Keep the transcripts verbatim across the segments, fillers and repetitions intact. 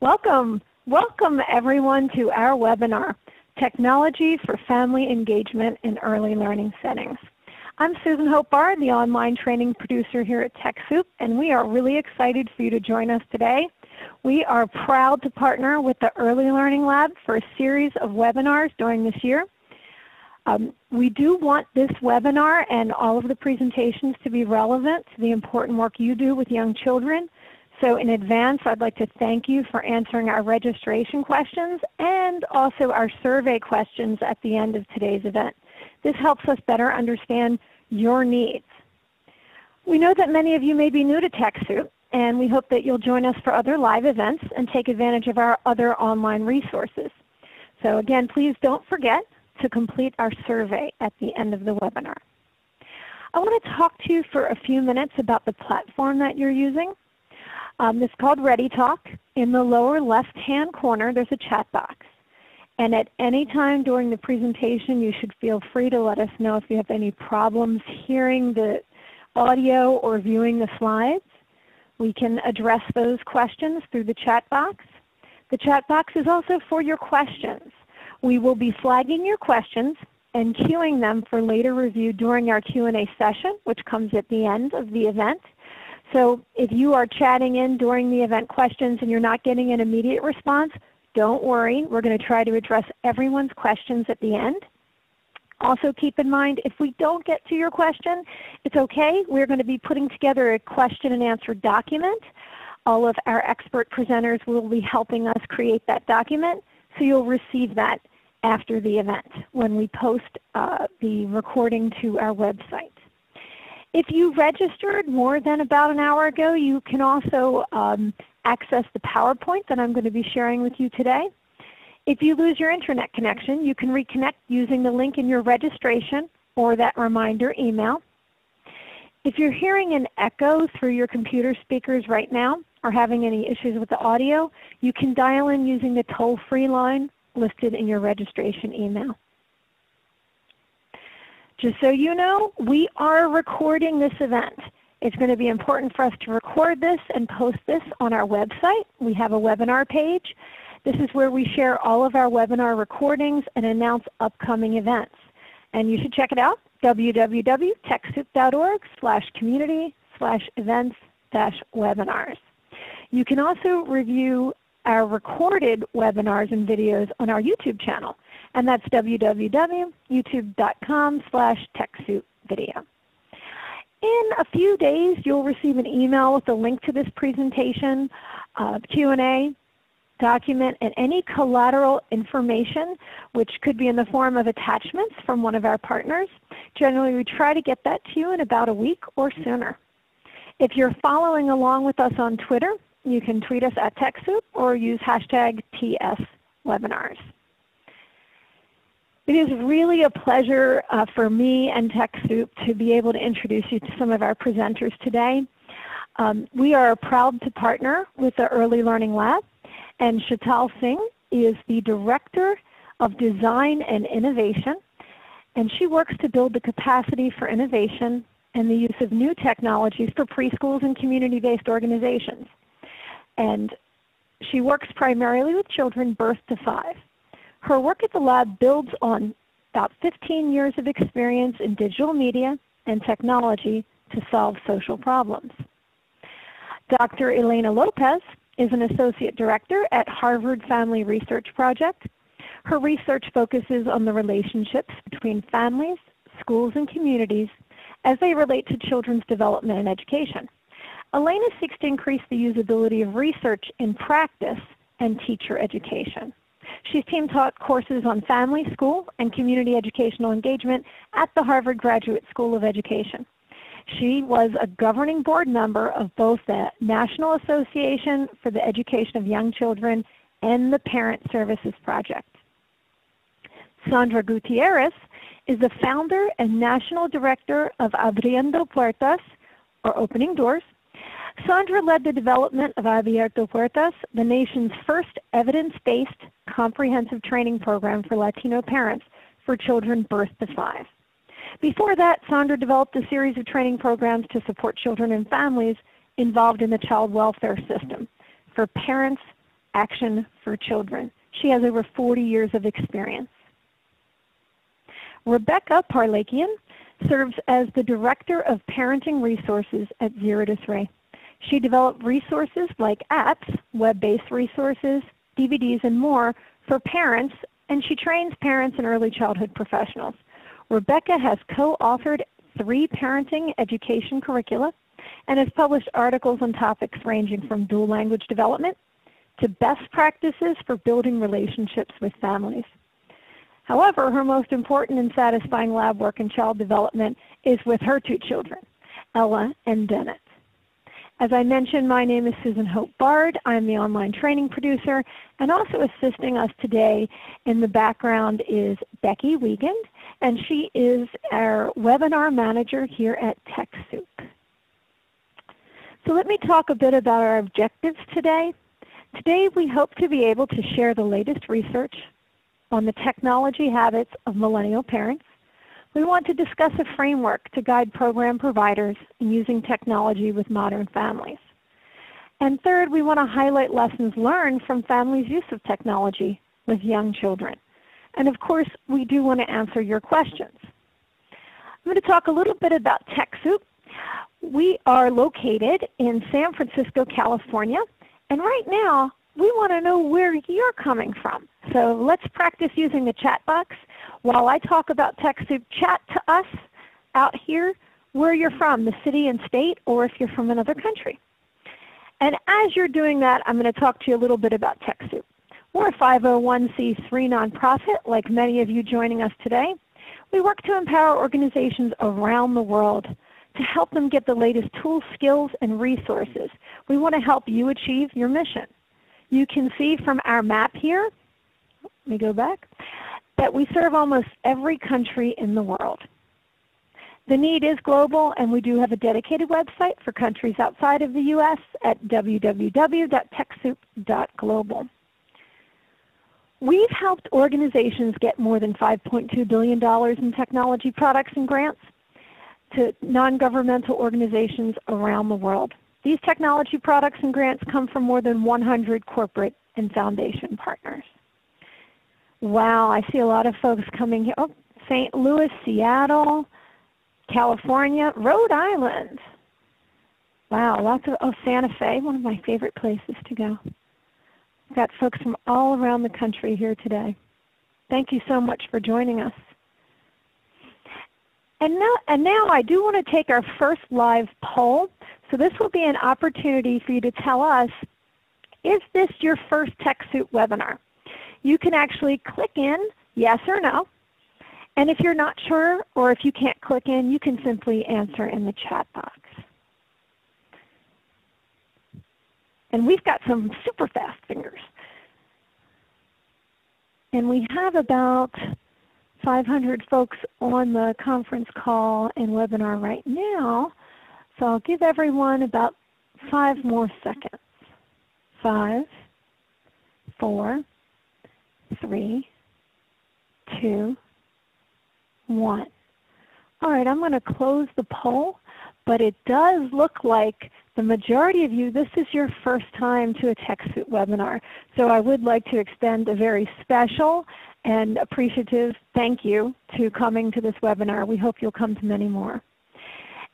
Welcome. Welcome everyone to our webinar, Technology for Family Engagement in Early Learning Settings. I'm Susan Hope Barr, the online training producer here at TechSoup, and we are really excited for you to join us today. We are proud to partner with the Early Learning Lab for a series of webinars during this year. Um, we do want this webinar and all of the presentations to be relevant to the important work you do with young children. So in advance, I'd like to thank you for answering our registration questions and also our survey questions at the end of today's event. This helps us better understand your needs. We know that many of you may be new to TechSoup, and we hope that you'll join us for other live events and take advantage of our other online resources. So again, please don't forget to complete our survey at the end of the webinar. I want to talk to you for a few minutes about the platform that you're using. Um, it's called ReadyTalk. In the lower left-hand corner, there's a chat box. And at any time during the presentation, you should feel free to let us know if you have any problems hearing the audio or viewing the slides. We can address those questions through the chat box. The chat box is also for your questions. We will be flagging your questions and queuing them for later review during our Q and A session, which comes at the end of the event. So if you are chatting in during the event questions and you're not getting an immediate response, don't worry, we're going to try to address everyone's questions at the end. Also keep in mind, if we don't get to your question, it's okay. We're going to be putting together a question and answer document. All of our expert presenters will be helping us create that document, so you'll receive that after the event when we post uh, the recording to our website. If you registered more than about an hour ago, you can also um, access the PowerPoint that I'm going to be sharing with you today. If you lose your internet connection, you can reconnect using the link in your registration or that reminder email. If you're hearing an echo through your computer speakers right now or having any issues with the audio, you can dial in using the toll-free line listed in your registration email. Just so you know, we are recording this event. It's going to be important for us to record this and post this on our website. We have a webinar page. This is where we share all of our webinar recordings and announce upcoming events. And you should check it out, w w w dot techsoup dot org slash community slash events dash webinars. You can also review our recorded webinars and videos on our YouTube channel, and that's w w w dot youtube dot com slash techsoupvideo. In a few days, you'll receive an email with a link to this presentation, uh, Q and A, document, and any collateral information, which could be in the form of attachments from one of our partners. Generally, we try to get that to you in about a week or sooner. If you're following along with us on Twitter, you can tweet us at TechSoup or use hashtag T S webinars. It is really a pleasure uh, for me and TechSoup to be able to introduce you to some of our presenters today. Um, we are proud to partner with the Early Learning Lab, and Shital Singh is the Director of Design and Innovation, and she works to build the capacity for innovation and the use of new technologies for preschools and community-based organizations. And she works primarily with children birth to five. Her work at the lab builds on about fifteen years of experience in digital media and technology to solve social problems. Doctor Elena Lopez is an Associate Director at Harvard Family Research Project. Her research focuses on the relationships between families, schools, and communities as they relate to children's development and education. Elena seeks to increase the usability of research in practice and teacher education. She's team taught courses on family, school, and community educational engagement at the Harvard Graduate School of Education. She was a governing board member of both the National Association for the Education of Young Children and the Parent Services Project. Sandra Gutierrez is the founder and national director of Abriendo Puertas, or Opening Doors. Sandra led the development of Avariendo Puertas, the nation's first evidence-based comprehensive training program for Latino parents for children birth to five. Before that, Sandra developed a series of training programs to support children and families involved in the child welfare system for parents Action for Children. She has over forty years of experience. Rebecca Parlakian serves as the Director of Parenting Resources at Zero to Three. She developed resources like apps, web-based resources, D V Ds, and more for parents, and she trains parents and early childhood professionals. Rebecca has co-authored three parenting education curricula and has published articles on topics ranging from dual language development to best practices for building relationships with families. However, her most important and satisfying lab work in child development is with her two children, Ella and Dennis. As I mentioned, my name is Susan Hope Barr. I'm the online training producer, and also assisting us today in the background is Becky Wiegand, and she is our webinar manager here at TechSoup. So let me talk a bit about our objectives today. Today we hope to be able to share the latest research on the technology habits of millennial parents. We want to discuss a framework to guide program providers in using technology with modern families. And third, we want to highlight lessons learned from families' use of technology with young children. And of course, we do want to answer your questions. I'm going to talk a little bit about TechSoup. We are located in San Francisco, California. And right now, we want to know where you're coming from. So let's practice using the chat box. While I talk about TechSoup, chat to us out here where you're from, the city and state, or if you're from another country. And as you're doing that, I'm going to talk to you a little bit about TechSoup. We're a five oh one c three nonprofit, like many of you joining us today. We work to empower organizations around the world to help them get the latest tools, skills, and resources. We want to help you achieve your mission. You can see from our map here, let me go back, that we serve almost every country in the world. The need is global, and we do have a dedicated website for countries outside of the U S at w w w dot techsoup dot global. We've helped organizations get more than five point two billion dollars in technology products and grants to non-governmental organizations around the world. These technology products and grants come from more than one hundred corporate and foundation partners. Wow, I see a lot of folks coming here. Oh, Saint Louis, Seattle, California, Rhode Island. Wow, lots of oh, Santa Fe, one of my favorite places to go. We've got folks from all around the country here today. Thank you so much for joining us. And now, and now I do want to take our first live poll. So this will be an opportunity for you to tell us, is this your first TechSoup webinar? You can actually click in yes or no. And if you're not sure, or if you can't click in, you can simply answer in the chat box. And we've got some super fast fingers. And we have about five hundred folks on the conference call and webinar right now. So I'll give everyone about five more seconds. Five, four, three, two, one. All right, I'm going to close the poll, but it does look like the majority of you, this is your first time to a TechSoup webinar. So I would like to extend a very special and appreciative thank you to coming to this webinar. We hope you'll come to many more.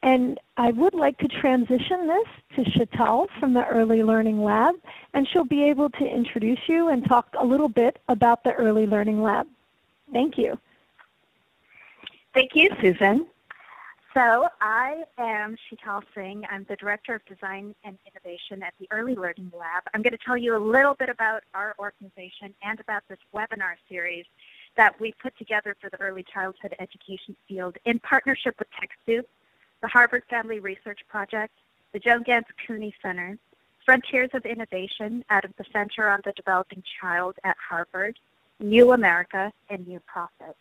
And I would like to transition this to Shital from the Early Learning Lab, and she'll be able to introduce you and talk a little bit about the Early Learning Lab. Thank you. Thank you, Susan. So I am Shital Singh. I'm the Director of Design and Innovation at the Early Learning Lab. I'm going to tell you a little bit about our organization and about this webinar series that we put together for the early childhood education field in partnership with TechSoup, the Harvard Family Research Project, the Joan Ganz Cooney Center, Frontiers of Innovation out of the Center on the Developing Child at Harvard, New America, and New Profit.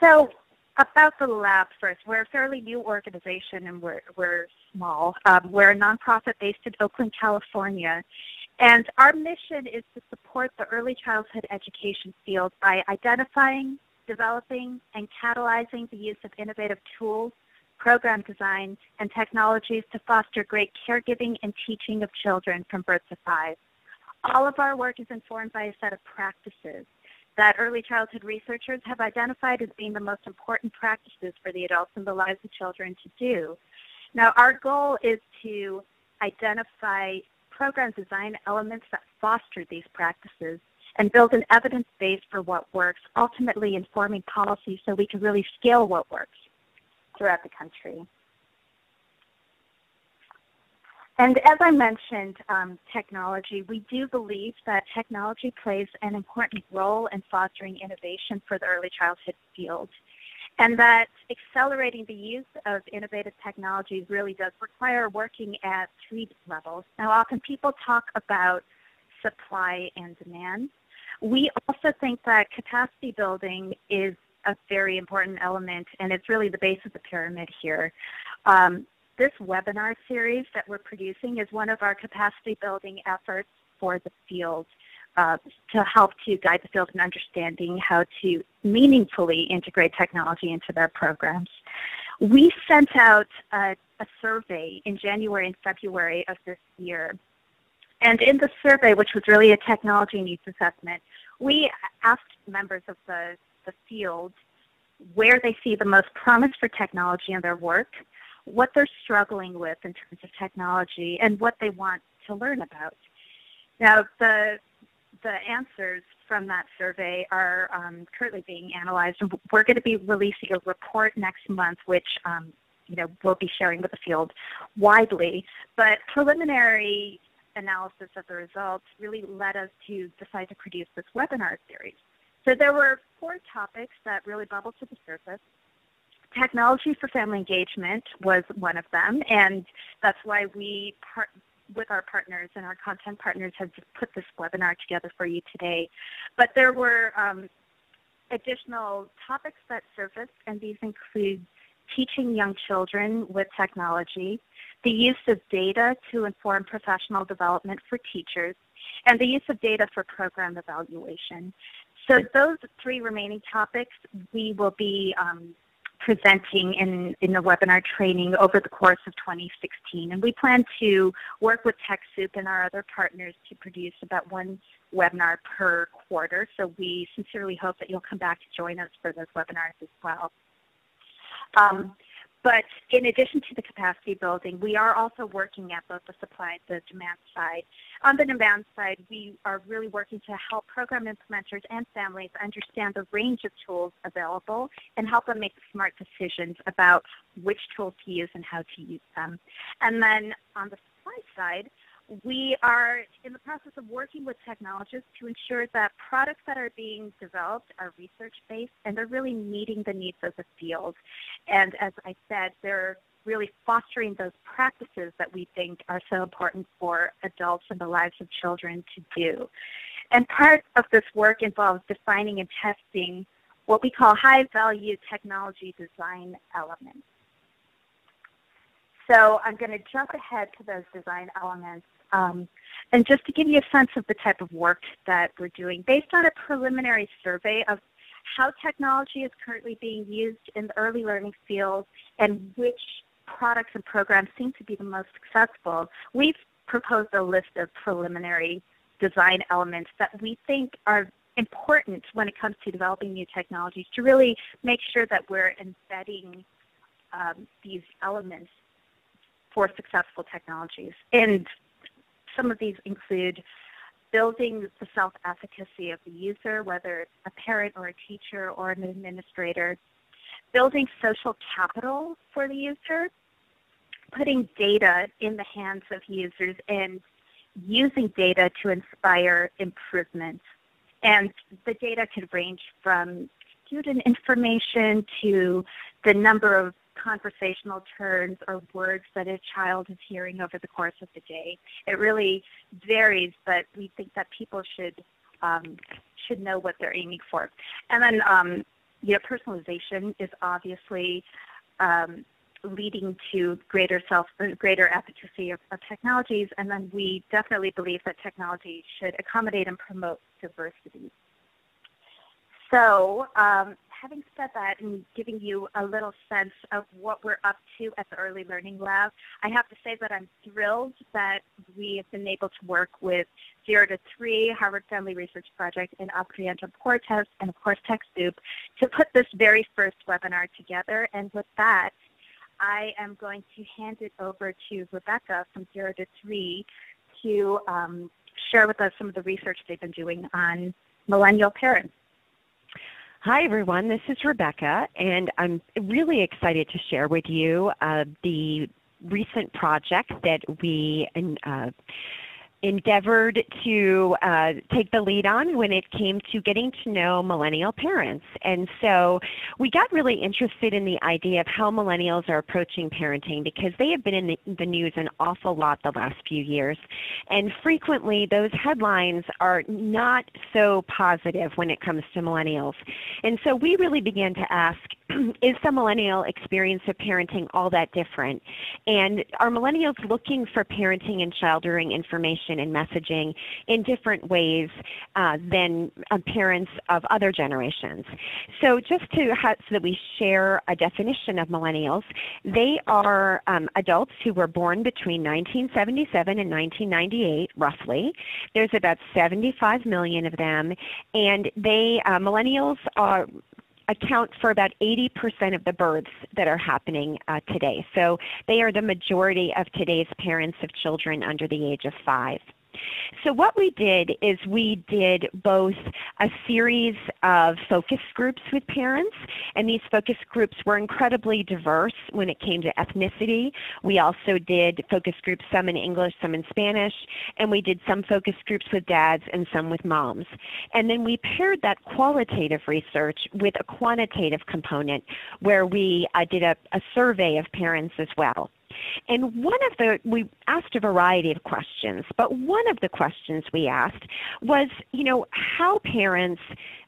So about the lab first, we're a fairly new organization and we're, we're small. Um, we're a nonprofit based in Oakland, California. And our mission is to support the early childhood education field by identifying, developing, and catalyzing the use of innovative tools, program design, and technologies to foster great caregiving and teaching of children from birth to five. All of our work is informed by a set of practices that early childhood researchers have identified as being the most important practices for the adults in the lives of children to do. Now, our goal is to identify program design elements that foster these practices and build an evidence base for what works, ultimately informing policy so we can really scale what works throughout the country. And as I mentioned, um, technology, we do believe that technology plays an important role in fostering innovation for the early childhood field, and that accelerating the use of innovative technologies really does require working at three levels. Now, often people talk about supply and demand. We also think that capacity building is a very important element, and it's really the base of the pyramid here. Um, This webinar series that we're producing is one of our capacity building efforts for the field uh, to help to guide the field in understanding how to meaningfully integrate technology into their programs. We sent out a, a survey in January and February of this year. And in the survey, which was really a technology needs assessment, we asked members of the, the field where they see the most promise for technology in their work, what they're struggling with in terms of technology, and what they want to learn about. Now, the, the answers from that survey are um, currently being analyzed. We're going to be releasing a report next month, which um, you know, we'll be sharing with the field widely. But preliminary analysis of the results really led us to decide to produce this webinar series. So there were four topics that really bubbled to the surface. Technology for family engagement was one of them, and that's why we, part, with our partners and our content partners, have put this webinar together for you today. But there were um, additional topics that surfaced, and these include teaching young children with technology, the use of data to inform professional development for teachers, and the use of data for program evaluation. So those three remaining topics we will be um, presenting in, in the webinar training over the course of twenty sixteen. And we plan to work with TechSoup and our other partners to produce about one webinar per quarter. So we sincerely hope that you'll come back to join us for those webinars as well. Um, but in addition to the capacity building, we are also working at both the supply and the demand side. On the demand side, we are really working to help program implementers and families understand the range of tools available and help them make smart decisions about which tools to use and how to use them. And then on the supply side, we are in the process of working with technologists to ensure that products that are being developed are research-based and they're really meeting the needs of the field. And as I said, they're really fostering those practices that we think are so important for adults and the lives of children to do. And part of this work involves defining and testing what we call high-value technology design elements. So I'm going to jump ahead to those design elements. Um, and just to give you a sense of the type of work that we're doing, based on a preliminary survey of how technology is currently being used in the early learning field and which products and programs seem to be the most successful, we've proposed a list of preliminary design elements that we think are important when it comes to developing new technologies to really make sure that we're embedding um, these elements for successful technologies. And some of these include building the self-efficacy of the user, whether it's a parent or a teacher or an administrator, building social capital for the user, putting data in the hands of users, and using data to inspire improvement. And the data could range from student information to the number of conversational turns or words that a child is hearing over the course of the day. It really varies, but we think that people should um, should know what they're aiming for. And then, um, you know, personalization is obviously um, leading to greater self, greater efficacy of, of technologies. And then we definitely believe that technology should accommodate and promote diversity. So, um, having said that and giving you a little sense of what we're up to at the Early Learning Lab, I have to say that I'm thrilled that we have been able to work with Zero to Three, Harvard Family Research Project, and Abriendo Puertas, and of course TechSoup, to put this very first webinar together. And with that, I am going to hand it over to Rebecca from Zero to Three to um, share with us some of the research they've been doing on millennial parents. Hi everyone, this is Rebecca, and I'm really excited to share with you uh, the recent project that we uh, endeavored to uh, take the lead on when it came to getting to know millennial parents. And so we got really interested in the idea of how millennials are approaching parenting, because they have been in the, the news an awful lot the last few years. And frequently those headlines are not so positive when it comes to millennials. And so we really began to ask, is the millennial experience of parenting all that different? And are millennials looking for parenting and child rearing information and messaging in different ways uh, than uh, parents of other generations? So just to have, so that we share a definition of millennials, they are um, adults who were born between nineteen seventy-seven and nineteen ninety-eight, roughly. There's about seventy-five million of them, and they uh, millennials are account for about eighty percent of the births that are happening uh, today. So they are the majority of today's parents of children under the age of five. So what we did is we did both a series of focus groups with parents, and these focus groups were incredibly diverse when it came to ethnicity. We also did focus groups, some in English, some in Spanish, and we did some focus groups with dads and some with moms. And then we paired that qualitative research with a quantitative component where we uh, did a, a survey of parents as well. And one of the, we asked a variety of questions, but one of the questions we asked was, you know, how parents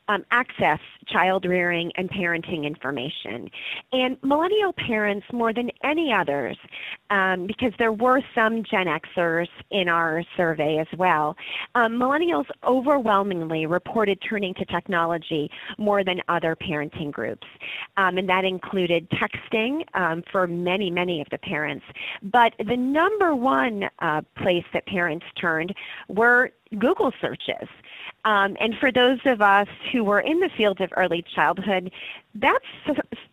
um, access child rearing and parenting information. And millennial parents, more than any others, um, because there were some Gen Xers in our survey as well, um, millennials overwhelmingly reported turning to technology more than other parenting groups. Um, and that included texting um, for many, many of the parents. But the number one uh, place that parents turned were Google searches. Um, and for those of us who were in the field of early childhood, that's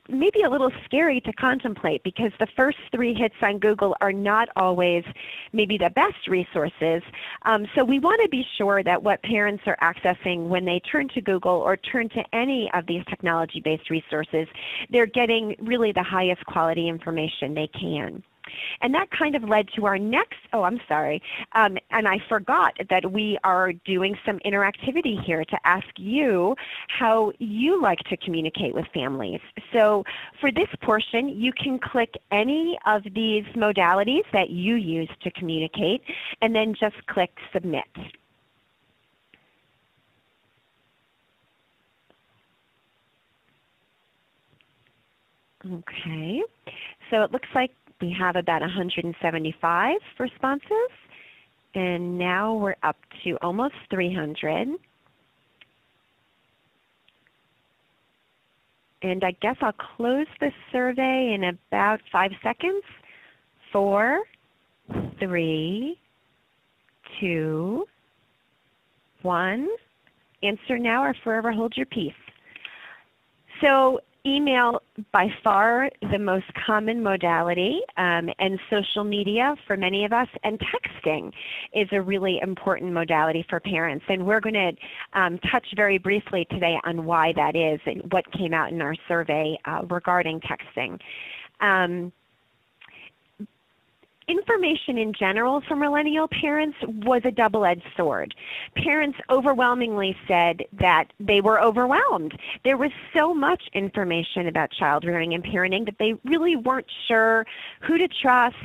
maybe a little scary to contemplate, because the first three hits on Google are not always maybe the best resources. Um, so we want to be sure that what parents are accessing when they turn to Google or turn to any of these technology-based resources, they're getting really the highest quality information they can. And that kind of led to our next, oh, I'm sorry, um, and I forgot that we are doing some interactivity here to ask you how you like to communicate with families. So for this portion, you can click any of these modalities that you use to communicate, and then just click Submit. Okay, so it looks like we have about one hundred seventy-five responses, and now we're up to almost three hundred. And I guess I'll close this survey in about five seconds. Four, three, two, one. Answer now or forever hold your peace. So email, by far the most common modality, um, and social media for many of us, and texting is a really important modality for parents. And we're going to um, touch very briefly today on why that is and what came out in our survey uh, regarding texting. Um, Information in general from millennial parents was a double-edged sword. Parents overwhelmingly said that they were overwhelmed. There was so much information about child rearing and parenting that they really weren't sure who to trust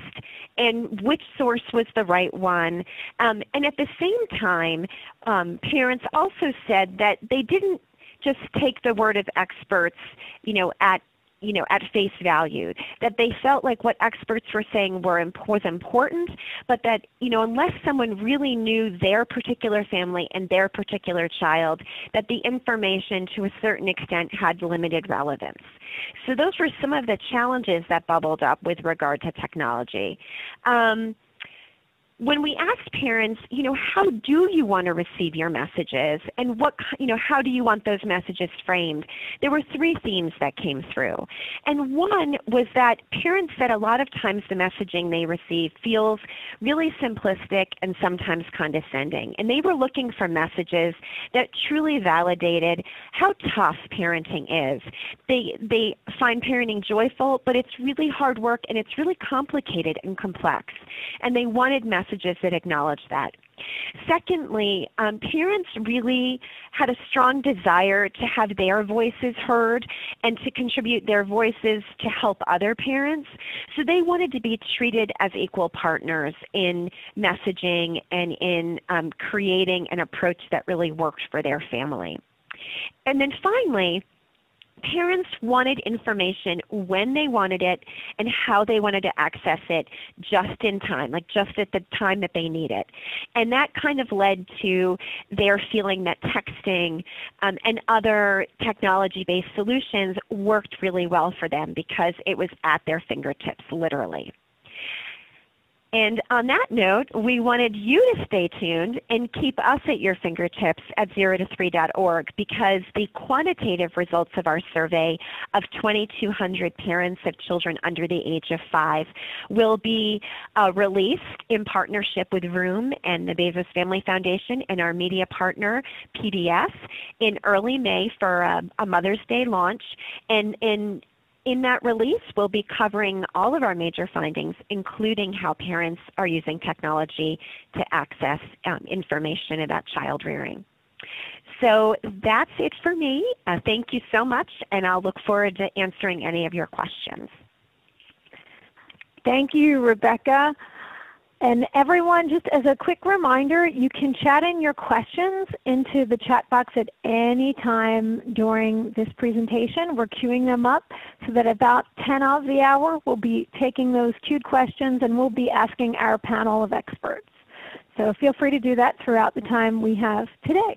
and which source was the right one. Um, and at the same time, um, parents also said that they didn't just take the word of experts, you know, at you know, at face value, that they felt like what experts were saying were was important, but that, you know, unless someone really knew their particular family and their particular child, that the information to a certain extent had limited relevance. So those were some of the challenges that bubbled up with regard to technology. Um, When we asked parents, you know, how do you want to receive your messages, and what, you know, how do you want those messages framed? There were three themes that came through, and one was that parents said a lot of times the messaging they receive feels really simplistic and sometimes condescending, and they were looking for messages that truly validated how tough parenting is. They they find parenting joyful, but it's really hard work and it's really complicated and complex, and they wanted messages. messages that acknowledge that. Secondly, um, parents really had a strong desire to have their voices heard and to contribute their voices to help other parents. So they wanted to be treated as equal partners in messaging and in um, creating an approach that really worked for their family. And then finally, parents wanted information when they wanted it and how they wanted to access it just in time, like just at the time that they need it. And that kind of led to their feeling that texting um, and other technology-based solutions worked really well for them because it was at their fingertips, literally. And on that note, we wanted you to stay tuned and keep us at your fingertips at zero to three dot org, because the quantitative results of our survey of twenty-two hundred parents of children under the age of five will be uh, released in partnership with Vroom and the Bezos Family Foundation and our media partner, P B S, in early May for a, a Mother's Day launch. And in In that release, we'll be covering all of our major findings, including how parents are using technology to access um, information about child rearing. So that's it for me. Uh, thank you so much, and I'll look forward to answering any of your questions. Thank you, Rebecca. And everyone, just as a quick reminder, you can chat in your questions into the chat box at any time during this presentation. We're queuing them up so that about ten of the hour we'll be taking those queued questions, and we'll be asking our panel of experts. So feel free to do that throughout the time we have today.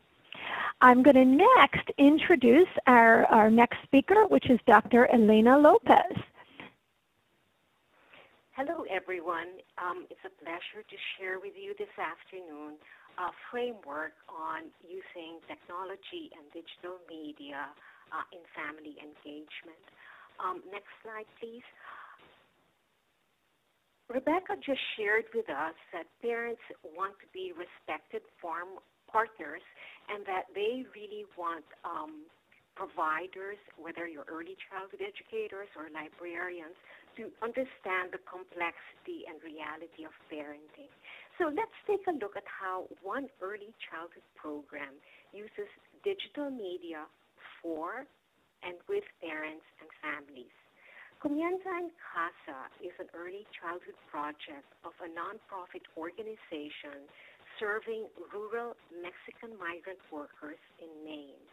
I'm going to next introduce our, our next speaker, which is Doctor Elena Lopez. Hello, everyone. Um, it's a pleasure to share with you this afternoon a framework on using technology and digital media uh, in family engagement. Um, next slide, please. Rebecca just shared with us that parents want to be respected form partners, and that they really want um, providers, whether you're early childhood educators or librarians, to understand the complexity and reality of parenting. So let's take a look at how one early childhood program uses digital media for and with parents and families. Comienza en Casa is an early childhood project of a nonprofit organization serving rural Mexican migrant workers in Maine.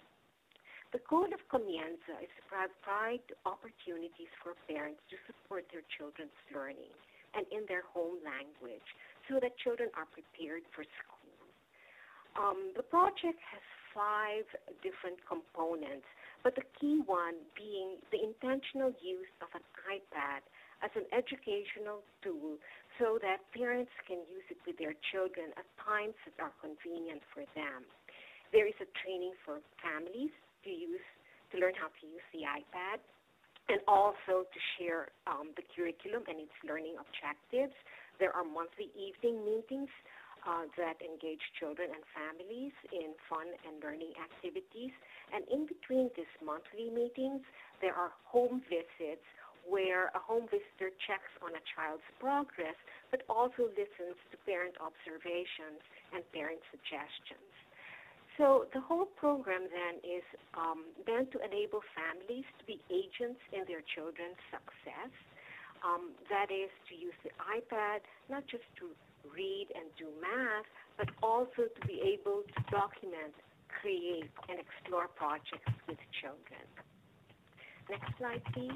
The goal of Comienza is to provide opportunities for parents to support their children's learning and in their home language so that children are prepared for school. Um, the project has five different components, but the key one being the intentional use of an iPad as an educational tool so that parents can use it with their children at times that are convenient for them. There is a training for families to use, to learn how to use the iPad, and also to share um, the curriculum and its learning objectives. There are monthly evening meetings uh, that engage children and families in fun and learning activities. And in between these monthly meetings, there are home visits where a home visitor checks on a child's progress, but also listens to parent observations and parent suggestions. So the whole program then is um, meant to enable families to be agents in their children's success. Um, that is, to use the iPad not just to read and do math, but also to be able to document, create, and explore projects with children. Next slide, please.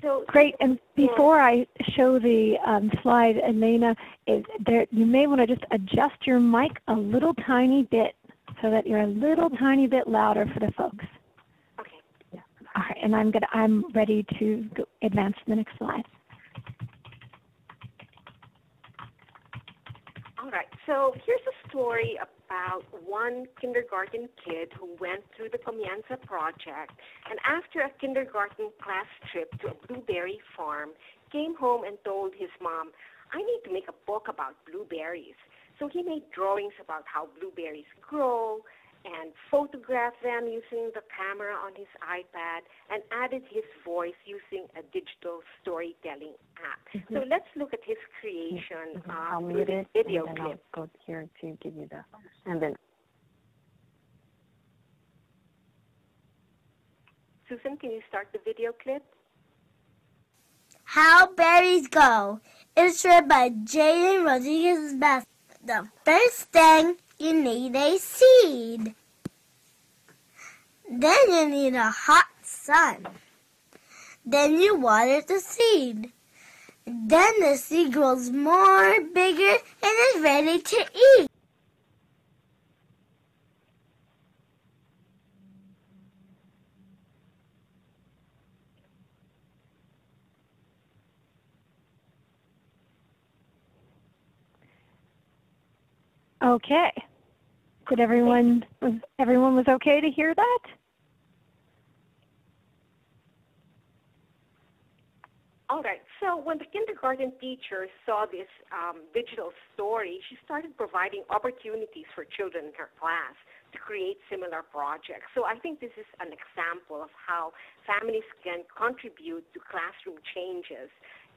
So, great. And before I show the um, slide, Elena, is there, you may want to just adjust your mic a little tiny bit so that you're a little tiny bit louder for the folks. Okay. Yeah. All right. And I'm gonna, I'm ready to go advance to the next slide. All right. So here's a story about one kindergarten kid who went through the Comienza project, and after a kindergarten class trip to a blueberry farm, came home and told his mom, I need to make a book about blueberries. So he made drawings about how blueberries grow and photographed them using the camera on his iPad and added his voice using a digital storytelling app. Mm-hmm. So let's look at his creation. Mm-hmm. uh, I'll mute it, video and then clip. I'll go here to give you the, and then. Susan, can you start the video clip? How Berries Go. Illustrated by Jaden Rodriguez Bass. The first thing, you need a seed. Then you need a hot sun. Then you water the seed. Then the seed grows more bigger and is ready to eat. Okay. Did everyone was everyone was okay to hear that? All right. So when the kindergarten teacher saw this um, digital story, she started providing opportunities for children in her class to create similar projects. So I think this is an example of how families can contribute to classroom changes.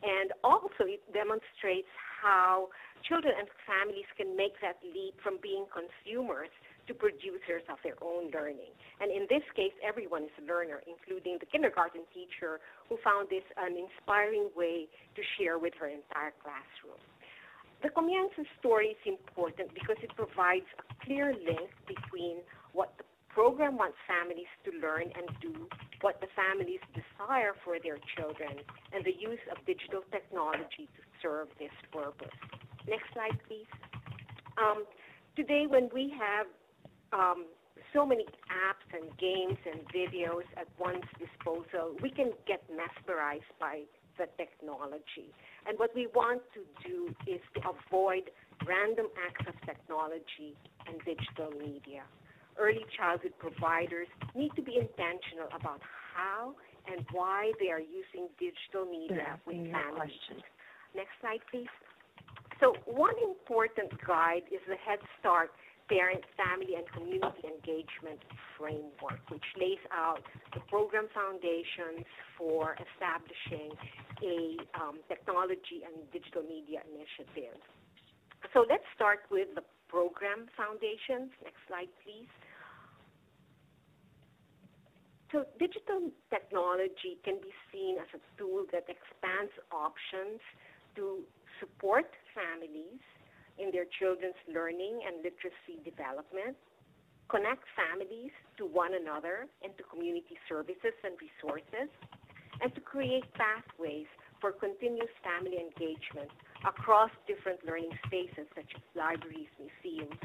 And also it demonstrates how children and families can make that leap from being consumers to producers of their own learning. And in this case, everyone is a learner, including the kindergarten teacher, who found this an inspiring way to share with her entire classroom. The Comienza story is important because it provides a clear link between what the program wants families to learn and do, what the families desire for their children, and the use of digital technology to serve this purpose. Next slide, please. Um, today, when we have um, so many apps and games and videos at one's disposal, we can get mesmerized by the technology. And what we want to do is to avoid random acts of technology and digital media. Early childhood providers need to be intentional about how and why they are using digital media with families. Next slide, please. So one important guide is the Head Start Parent, Family, and Community Engagement Framework, which lays out the program foundations for establishing a um, technology and digital media initiative. So let's start with the program foundations. Next slide, please. So digital technology can be seen as a tool that expands options to support families in their children's learning and literacy development, connect families to one another and to community services and resources, and to create pathways for continuous family engagement across different learning spaces such as libraries, museums,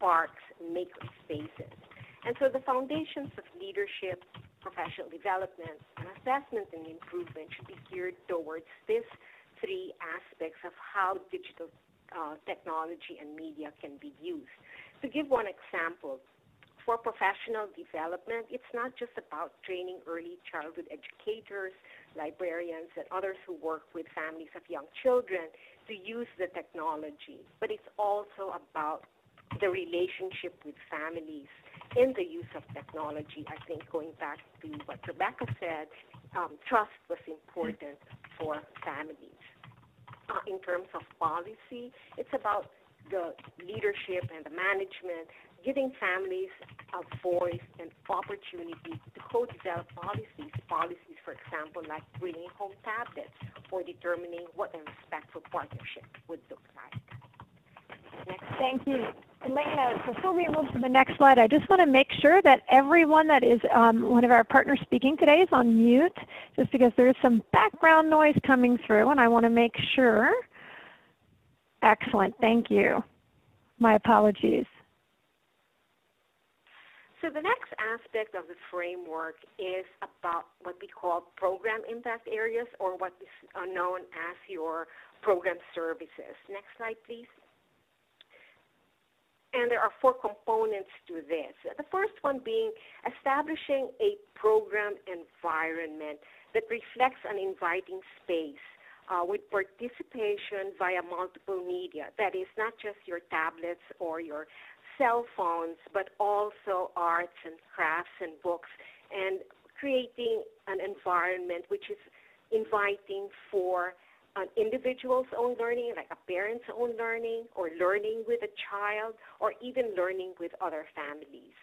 parks, maker spaces. And so the foundations of leadership, professional development, and assessment and improvement should be geared towards these three aspects of how digital uh, technology and media can be used. To give one example, for professional development, it's not just about training early childhood educators, librarians, and others who work with families of young children to use the technology, but it's also about the relationship with families in the use of technology. I think going back to what Rebecca said, um, trust was important for families. Uh, in terms of policy, it's about the leadership and the management, giving families a voice and opportunity to co-develop policies, policies, for example, like bringing home tablets or determining what a respectful partnership would look like. Next. Thank you. Elena, before we move to the next slide, I just want to make sure that everyone that is um, one of our partners speaking today is on mute, just because there is some background noise coming through, and I want to make sure. Excellent. Thank you. My apologies. So the next aspect of the framework is about what we call program impact areas, or what is known as your program services. Next slide, please. And there are four components to this. The first one being establishing a program environment that reflects an inviting space uh, with participation via multiple media. That is not just your tablets or your cell phones, but also arts and crafts and books, and creating an environment which is inviting for an individual's own learning, like a parent's own learning, or learning with a child, or even learning with other families.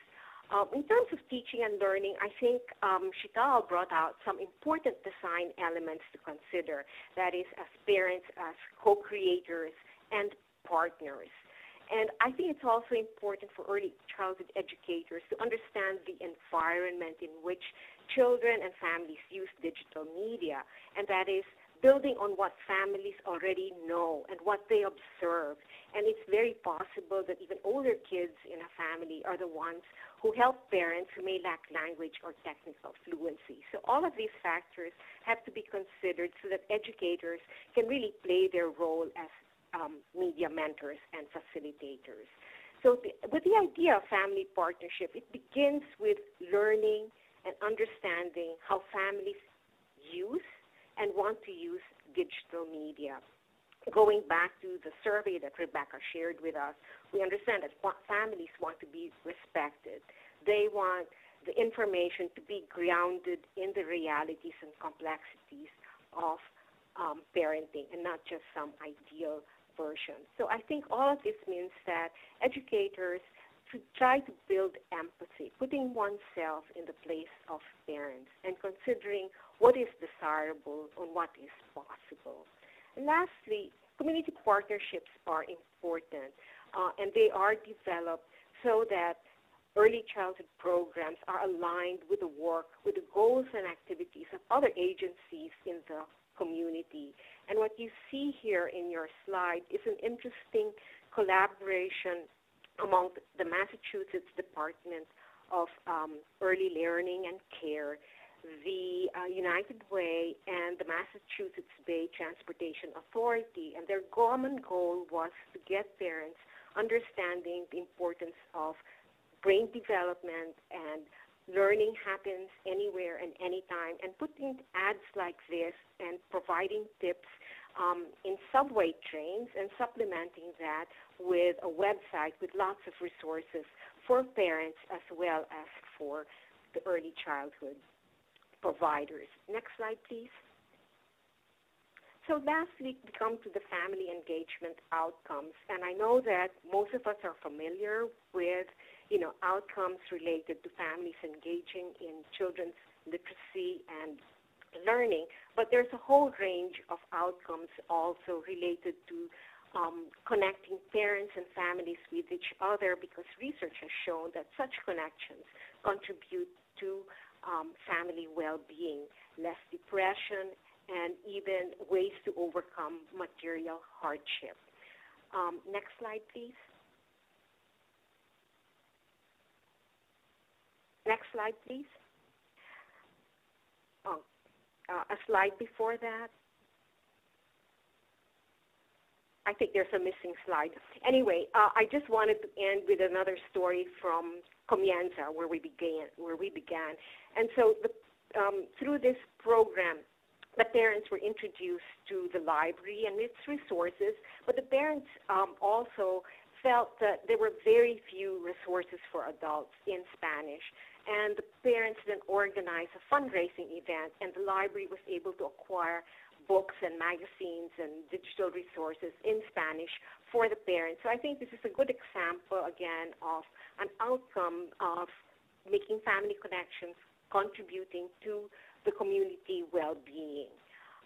Um, in terms of teaching and learning, I think um, Shital brought out some important design elements to consider, that is, as parents, as co-creators, and partners. And I think it's also important for early childhood educators to understand the environment in which children and families use digital media, and that is building on what families already know and what they observe. And it's very possible that even older kids in a family are the ones who help parents who may lack language or technical fluency. So all of these factors have to be considered so that educators can really play their role as Um, media mentors and facilitators. So the, with the idea of family partnership, it begins with learning and understanding how families use and want to use digital media. Going back to the survey that Rebecca shared with us, we understand that families want to be respected. They want the information to be grounded in the realities and complexities of um, parenting, and not just some ideal version. So I think all of this means that educators should try to build empathy, putting oneself in the place of parents and considering what is desirable and what is possible. And lastly, community partnerships are important, uh, and they are developed so that early childhood programs are aligned with the work, with the goals and activities of other agencies in the community. And what you see here in your slide is an interesting collaboration among the Massachusetts Department of um, Early Learning and Care, the uh, United Way, and the Massachusetts Bay Transportation Authority. And their common goal was to get parents understanding the importance of brain development, and learning happens anywhere and anytime, and putting ads like this and providing tips um, in subway trains and supplementing that with a website with lots of resources for parents as well as for the early childhood providers. Next slide, please. So last week we come to the family engagement outcomes, and I know that most of us are familiar with you know, outcomes related to families engaging in children's literacy and learning, but there's a whole range of outcomes also related to um, connecting parents and families with each other, because research has shown that such connections contribute to um, family well-being, less depression, and even ways to overcome material hardship. Um, next slide, please. Next slide, please. Oh, uh, a slide before that. I think there's a missing slide. Anyway, uh, I just wanted to end with another story from Comienza, where we began. Where we began, and so the, um, through this program, the parents were introduced to the library and its resources, but the parents um, also felt that there were very few resources for adults in Spanish, and the parents then organized a fundraising event, and the library was able to acquire books and magazines and digital resources in Spanish for the parents. So I think this is a good example, again, of an outcome of making family connections, contributing to the community well-being.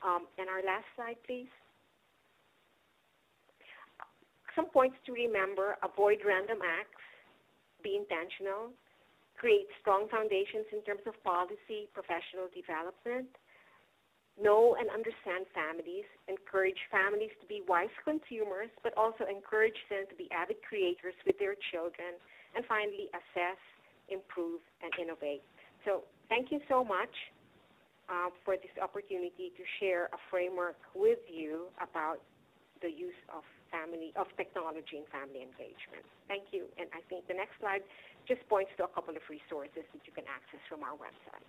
Um, and our last slide, please. Some points to remember: avoid random acts, be intentional, create strong foundations in terms of policy, professional development, know and understand families, encourage families to be wise consumers, but also encourage them to be avid creators with their children, and finally, assess, improve, and innovate. So thank you so much uh, for this opportunity to share a framework with you about the use of family, of technology in family engagement. Thank you, and I think the next slide just points to a couple of resources that you can access from our website.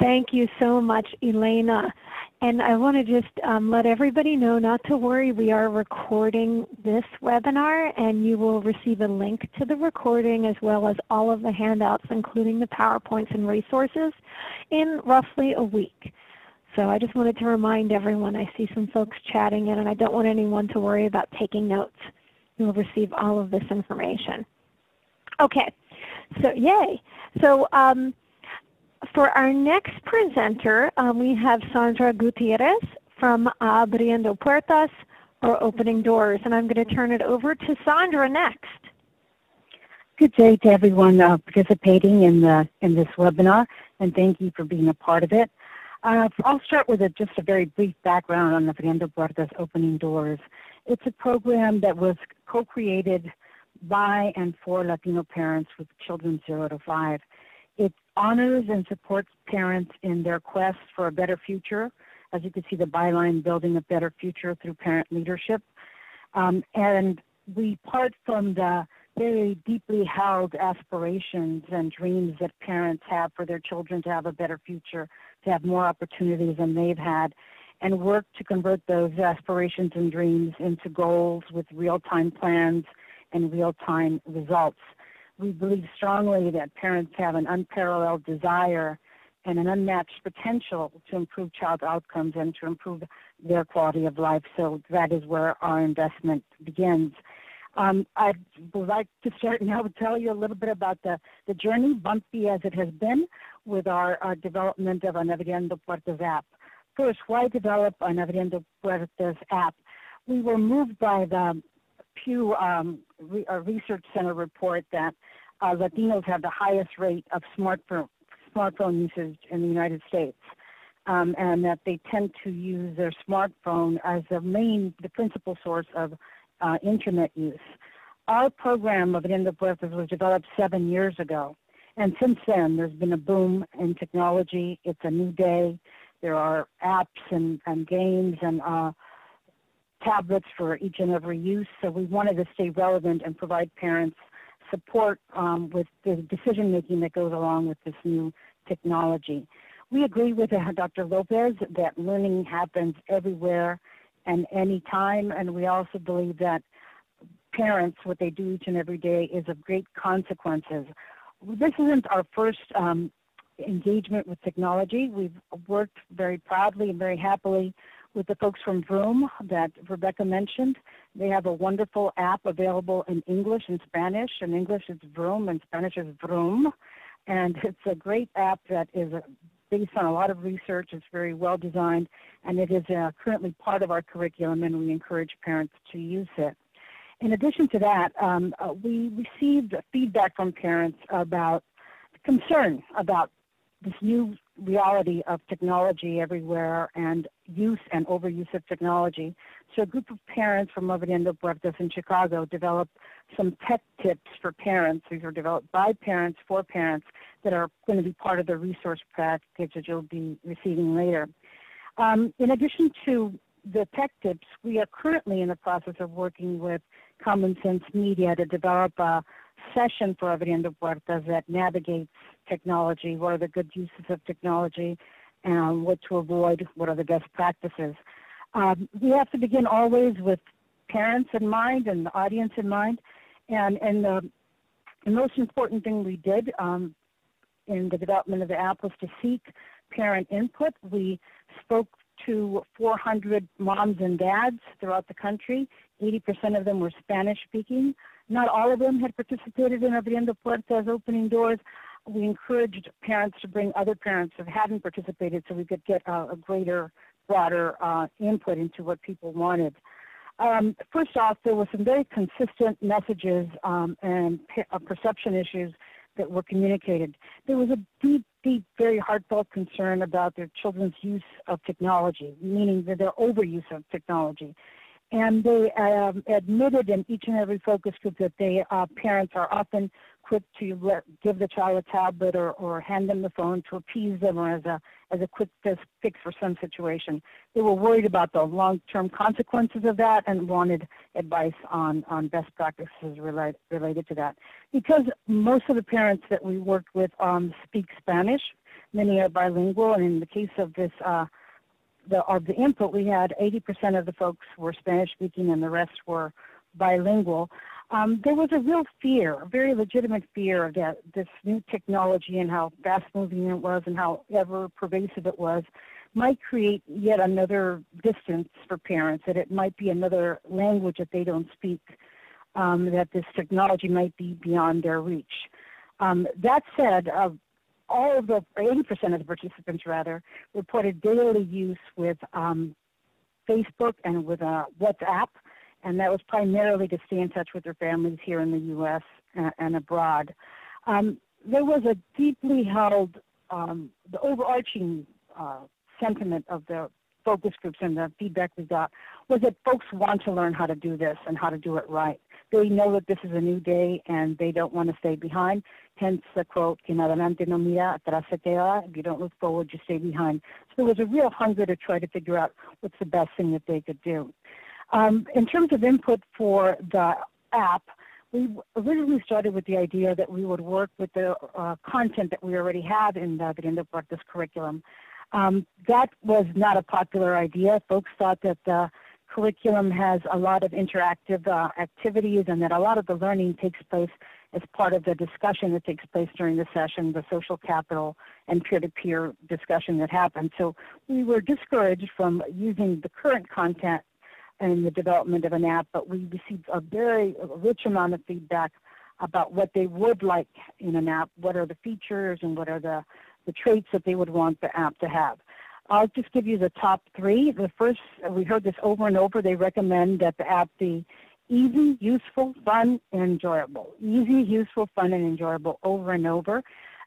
Thank you so much, Elena. And I want to just um, let everybody know not to worry. We are recording this webinar, and you will receive a link to the recording as well as all of the handouts, including the PowerPoints and resources, in roughly a week. So I just wanted to remind everyone. I see some folks chatting in, and I don't want anyone to worry about taking notes. You will receive all of this information. Okay. So yay. So. Um, For our next presenter, um, we have Sandra Gutierrez from Abriendo Puertas, or Opening Doors, and I'm going to turn it over to Sandra next. Good day to everyone uh, participating in, the, in this webinar, and thank you for being a part of it. Uh, I'll start with a, just a very brief background on Abriendo Puertas, Opening Doors. It's a program that was co-created by and for Latino parents with children zero to five. It honors and supports parents in their quest for a better future. As you can see, the byline, building a better future through parent leadership. Um, and we part from the very deeply held aspirations and dreams that parents have for their children to have a better future, to have more opportunities than they've had, and work to convert those aspirations and dreams into goals with real-time plans and real-time results. We believe strongly that parents have an unparalleled desire and an unmatched potential to improve child outcomes and to improve their quality of life. So that is where our investment begins. Um, I would like to start now to tell you a little bit about the, the journey, bumpy as it has been, with our, our development of a Navegando Puertas app. First, why develop a Navegando Puertas app? We were moved by the Pew um, re uh, Research Center report that uh, Latinos have the highest rate of smartphone smartphone usage in the United States, um, and that they tend to use their smartphone as the main, the principal source of uh, internet use. Our program of Abriendo Puertas was developed seven years ago, and since then there's been a boom in technology. It's a new day. There are apps and, and games and uh, tablets for each and every use, so we wanted to stay relevant and provide parents support um, with the decision-making that goes along with this new technology. We agree with Doctor Lopez that learning happens everywhere and any time, and we also believe that parents, what they do each and every day is of great consequences. This isn't our first um, engagement with technology. We've worked very proudly and very happily with the folks from Vroom that Rebecca mentioned. They have a wonderful app available in English and Spanish. In English it's Vroom and Spanish is Vroom. And it's a great app that is based on a lot of research. It's very well designed, and it is uh, currently part of our curriculum, and we encourage parents to use it. In addition to that, um, uh, we received feedback from parents about concern about this new reality of technology everywhere and use and overuse of technology. So a group of parents from Avariendo Puertas in Chicago developed some tech tips for parents. These were developed by parents for parents that are going to be part of the resource package that you'll be receiving later. Um, in addition to the tech tips, we are currently in the process of working with Common Sense Media to develop a session for Abriendo Puertas that navigates technology, what are the good uses of technology, and what to avoid, what are the best practices. Um, we have to begin always with parents in mind and the audience in mind. And, and the, the most important thing we did um, in the development of the app was to seek parent input. We spoke to four hundred moms and dads throughout the country. eighty percent of them were Spanish-speaking. Not all of them had participated in Abriendo Puertas, Opening Doors. We encouraged parents to bring other parents who hadn't participated so we could get a, a greater, broader uh, input into what people wanted. Um, first off, there were some very consistent messages um, and uh, perception issues that were communicated. There was a deep, deep, very heartfelt concern about their children's use of technology, meaning that their overuse of technology. And they um, admitted in each and every focus group that they, uh, parents are often quick to let, give the child a tablet or, or hand them the phone to appease them or as a, as a quick fix for some situation. They were worried about the long-term consequences of that and wanted advice on, on best practices relate, related to that. Because most of the parents that we worked with um, speak Spanish, many are bilingual, and in the case of this uh, The, of the input we had, eighty percent of the folks were Spanish-speaking and the rest were bilingual. Um, there was a real fear, a very legitimate fear of that, this new technology and how fast-moving it was and how ever pervasive it was might create yet another distance for parents, that it might be another language that they don't speak, um, that this technology might be beyond their reach. Um, that said, uh, all of the, eighty percent of the participants, rather, reported daily use with um, Facebook and with uh, WhatsApp, and that was primarily to stay in touch with their families here in the U S and, and abroad. Um, there was a deeply held, um, the overarching uh, sentiment of the focus groups and the feedback we got was that folks want to learn how to do this and how to do it right. They know that this is a new day and they don't want to stay behind. Hence the quote, "Quien adelante no mira, atrás se queda." If you don't look forward, you stay behind. So there was a real hunger to try to figure out what's the best thing that they could do. Um, in terms of input for the app, we originally started with the idea that we would work with the uh, content that we already have in the Abriendo Puertas curriculum. Um, that was not a popular idea. Folks thought that the curriculum has a lot of interactive uh, activities and that a lot of the learning takes place as part of the discussion that takes place during the session, the social capital and peer-to-peer discussion that happened. So we were discouraged from using the current content in the development of an app, but we received a very rich amount of feedback about what they would like in an app, what are the features and what are the, the traits that they would want the app to have. I'll just give you the top three. The first, we heard this over and over, they recommend that the app be easy, useful, fun, and enjoyable. Easy, useful, fun, and enjoyable over and over.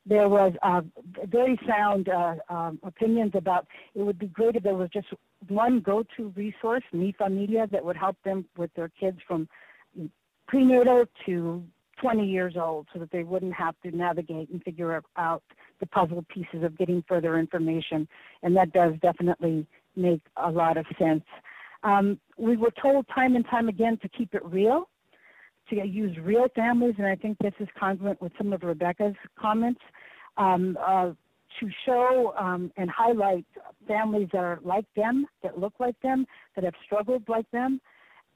There was uh, very sound uh, um, opinions about it would be great if there was just one go-to resource, Mi Familia, that would help them with their kids from prenatal to twenty years old so that they wouldn't have to navigate and figure out the puzzle pieces of getting further information. And that does definitely make a lot of sense. Um, we were told time and time again to keep it real, to use real families, and I think this is congruent with some of Rebecca's comments, um, uh, to show um, and highlight families that are like them, that look like them, that have struggled like them,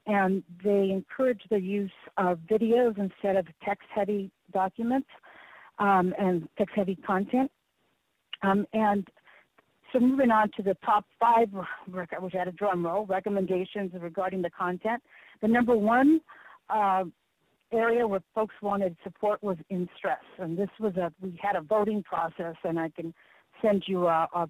and they encourage the use of videos instead of text-heavy documents um, and text-heavy content. Um, and so moving on to the top five, which had a drum roll, recommendations regarding the content. The number one uh, area where folks wanted support was in stress. And this was a, we had a voting process, and I can send you a, a,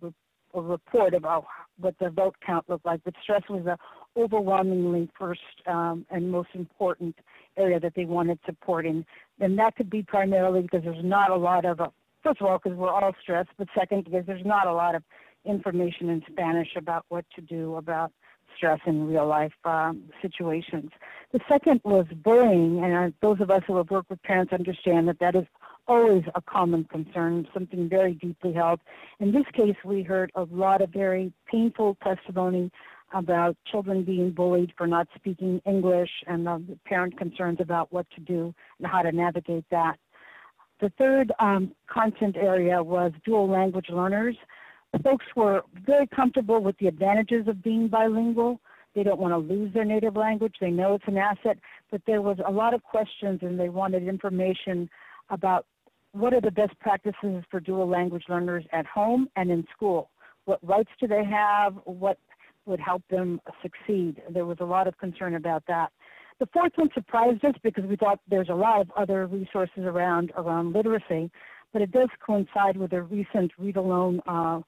a report about what the vote count looked like, but stress was a overwhelmingly first um, and most important area that they wanted support in. And that could be primarily because there's not a lot of, uh, first of all, because we're all stressed, but second, because there's not a lot of information in Spanish about what to do about stress in real life um, situations. The second was bullying, and uh, those of us who have worked with parents understand that that is always a common concern, something very deeply held. In this case, we heard a lot of very painful testimony about children being bullied for not speaking English and the parent concerns about what to do and how to navigate that. The third um, content area was dual language learners. Folks were very comfortable with the advantages of being bilingual. They don't want to lose their native language. They know it's an asset, but there was a lot of questions and they wanted information about what are the best practices for dual language learners at home and in school. What rights do they have? What would help them succeed? There was a lot of concern about that. The fourth one surprised us because we thought there's a lot of other resources around around literacy, but it does coincide with a recent read-alone uh,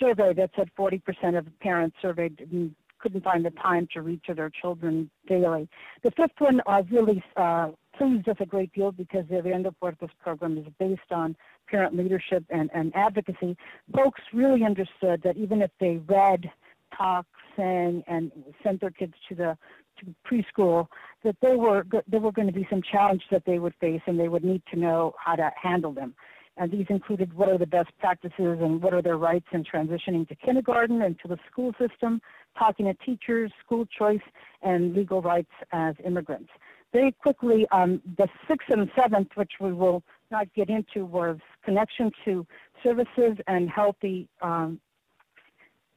survey that said forty percent of parents surveyed couldn't find the time to read to their children daily. The fifth one, I was really uh, pleased with a great deal because the Avariendo Puertas program is based on parent leadership and, and advocacy. Folks really understood that even if they read, talked, sang, and sent their kids to the to preschool, that there were, there were going to be some challenges that they would face and they would need to know how to handle them. And these included what are the best practices and what are their rights in transitioning to kindergarten and to the school system, talking to teachers, school choice, and legal rights as immigrants. Very quickly, um, the sixth and seventh, which we will not get into, was connection to services and healthy um,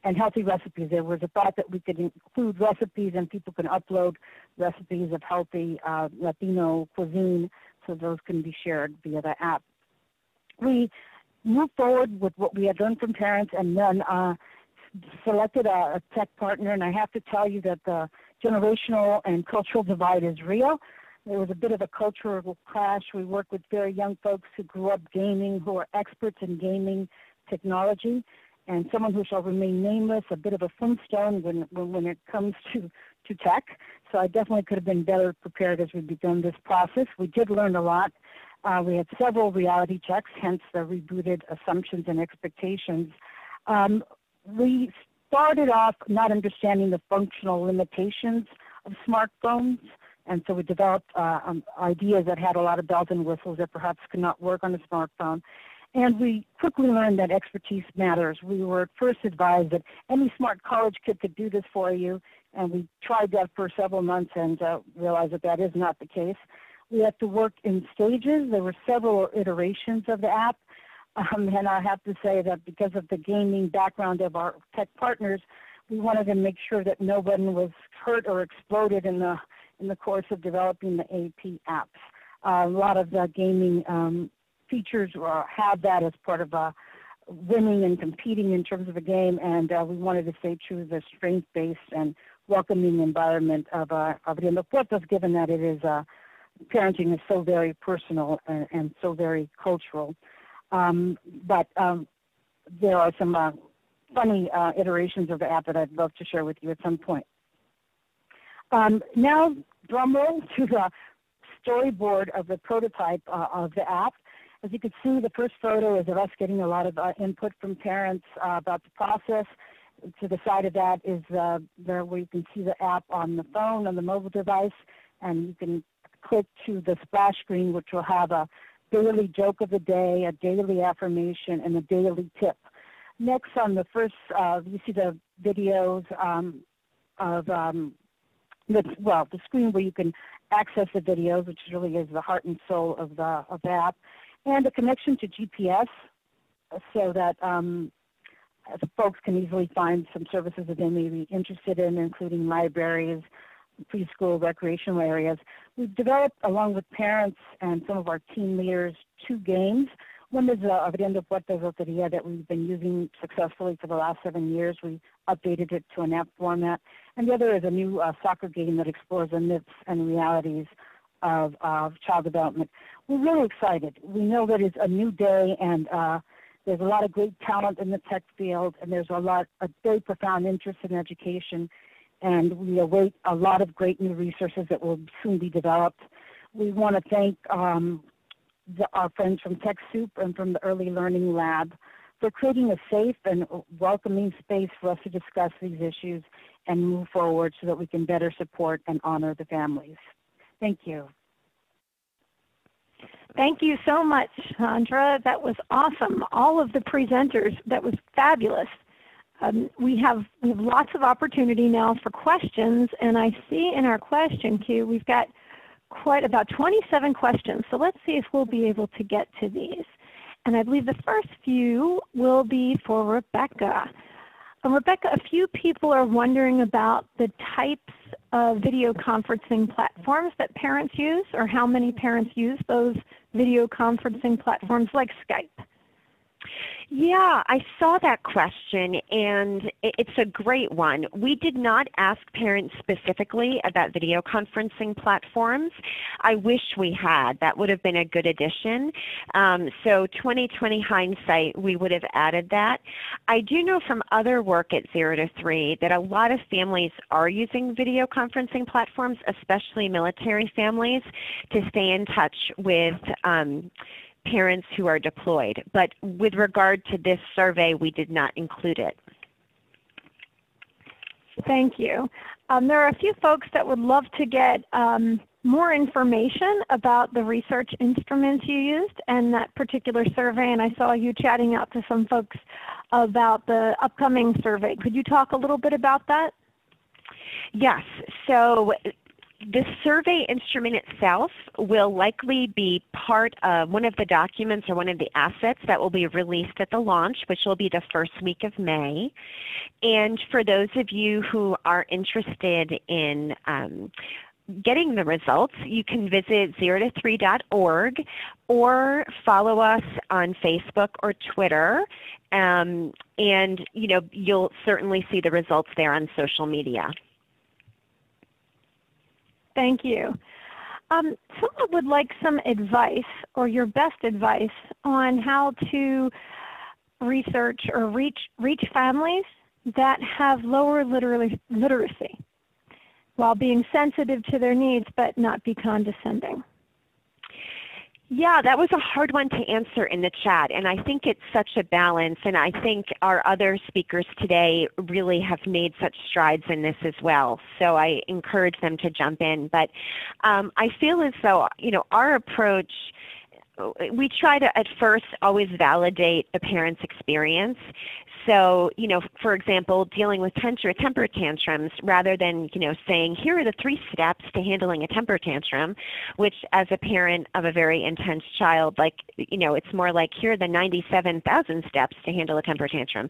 and healthy recipes. There was a thought that we could include recipes and people can upload recipes of healthy uh, Latino cuisine, so those can be shared via the app. We moved forward with what we had learned from parents and then uh, selected a, a tech partner. And I have to tell you that the generational and cultural divide is real. There was a bit of a cultural clash. We worked with very young folks who grew up gaming, who are experts in gaming technology, and someone who shall remain nameless, a bit of a Flintstone when, when it comes to, to tech. So I definitely could have been better prepared as we began this process. We did learn a lot. Uh, we had several reality checks, hence the rebooted assumptions and expectations. Um, we started off not understanding the functional limitations of smartphones, and so we developed uh, um, ideas that had a lot of bells and whistles that perhaps could not work on a smartphone. And we quickly learned that expertise matters. We were at first advised that any smart college kid could do this for you, and we tried that for several months and uh, realized that that is not the case. We had to work in stages. There were several iterations of the app. Um, and I have to say that because of the gaming background of our tech partners, we wanted to make sure that no one was hurt or exploded in the, in the course of developing the A P apps. Uh, a lot of the gaming um, features uh, had that as part of uh, winning and competing in terms of a game, and uh, we wanted to stay true to the strength-based and welcoming environment of uh, Abriendo Puertas, given that it is uh, parenting is so very personal and, and so very cultural. Um, but um, there are some uh, funny uh, iterations of the app that I'd love to share with you at some point. Um, now, drumroll to the storyboard of the prototype uh, of the app. As you can see, the first photo is of us getting a lot of uh, input from parents uh, about the process. To the side of that is uh, there where you can see the app on the phone, on the mobile device, and you can click to the splash screen, which will have a daily joke of the day, a daily affirmation, and a daily tip. Next on the first, uh, you see the videos um, of, um, the, well, the screen where you can access the videos, which really is the heart and soul of the, of the app, and a connection to G P S so that um, folks can easily find some services that they may be interested in, including libraries, preschool, recreational areas. We've developed, along with parents and some of our team leaders, two games. One is uh, Avariendo Puerta Roteria that we've been using successfully for the last seven years. We updated it to an app format. And the other is a new uh, soccer game that explores the myths and realities of, of child development. We're really excited. We know that it's a new day, and uh, there's a lot of great talent in the tech field, and there's a lot of very profound interest in education. And we await a lot of great new resources that will soon be developed. We want to thank um, the, our friends from TechSoup and from the Early Learning Lab for creating a safe and welcoming space for us to discuss these issues and move forward so that we can better support and honor the families. Thank you. Thank you so much, Sandra. That was awesome. All of the presenters, that was fabulous. Um, we, have, we have lots of opportunity now for questions, and I see in our question queue we've got quite about twenty-seven questions. So let's see if we'll be able to get to these. And I believe the first few will be for Rebecca. And Rebecca, a few people are wondering about the types of video conferencing platforms that parents use, or how many parents use those video conferencing platforms like Skype. Yeah, I saw that question, and it's a great one. We did not ask parents specifically about video conferencing platforms. I wish we had. That would have been a good addition. Um, so twenty twenty hindsight, we would have added that. I do know from other work at Zero to Three that a lot of families are using video conferencing platforms, especially military families, to stay in touch with um, parents who are deployed, but with regard to this survey, we did not include it. Thank you. Um, there are a few folks that would love to get um, more information about the research instruments you used and that particular survey, and I saw you chatting out to some folks about the upcoming survey. Could you talk a little bit about that? Yes. So, the survey instrument itself will likely be part of one of the documents or one of the assets that will be released at the launch, which will be the first week of May. And for those of you who are interested in um, getting the results, you can visit zero to three dot org or follow us on Facebook or Twitter. Um, and you know, you'll certainly see the results there on social media. Thank you. Um, someone would like some advice, or your best advice, on how to research or reach, reach families that have lower literacy while being sensitive to their needs but not be condescending. Yeah, that was a hard one to answer in the chat, and I think it's such a balance, and I think our other speakers today really have made such strides in this as well, so I encourage them to jump in. But um, I feel as though, you know, our approach, we try to at first always validate the parent's experience. So, you know, for example, dealing with temper tantrums, rather than, you know, saying, here are the three steps to handling a temper tantrum, which as a parent of a very intense child, like, you know, it's more like, here are the ninety-seven thousand steps to handle a temper tantrum.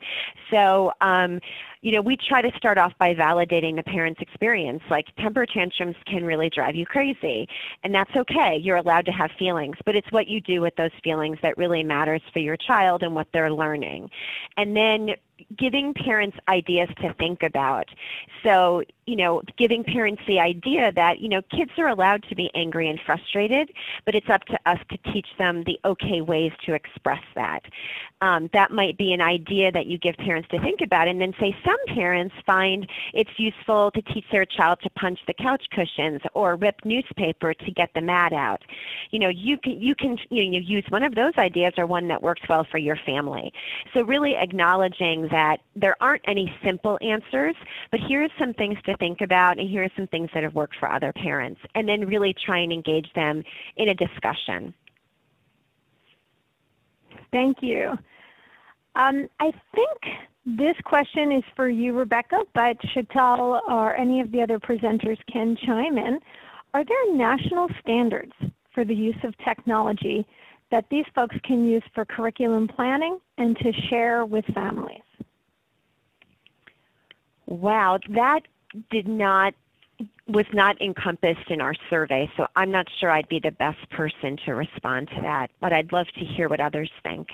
So, um, you know, we try to start off by validating the parent's experience. Like, temper tantrums can really drive you crazy, and that's okay. You're allowed to have feelings, but it's what you do with those feelings that really matters for your child and what they're learning. And then giving parents ideas to think about. So, you know, giving parents the idea that, you know, kids are allowed to be angry and frustrated, but it's up to us to teach them the okay ways to express that. Um, that might be an idea that you give parents to think about, and then say some parents find it's useful to teach their child to punch the couch cushions or rip newspaper to get the mad out. You know, you can, you can you know, use one of those ideas or one that works well for your family. So really acknowledging that there aren't any simple answers, but here are some things to think about, and here are some things that have worked for other parents, and then really try and engage them in a discussion. Thank you. Um, I think this question is for you, Rebecca, but Shital or any of the other presenters can chime in. Are there national standards for the use of technology that these folks can use for curriculum planning and to share with families? Wow, that did not, was not encompassed in our survey, so I'm not sure I'd be the best person to respond to that, but I'd love to hear what others think.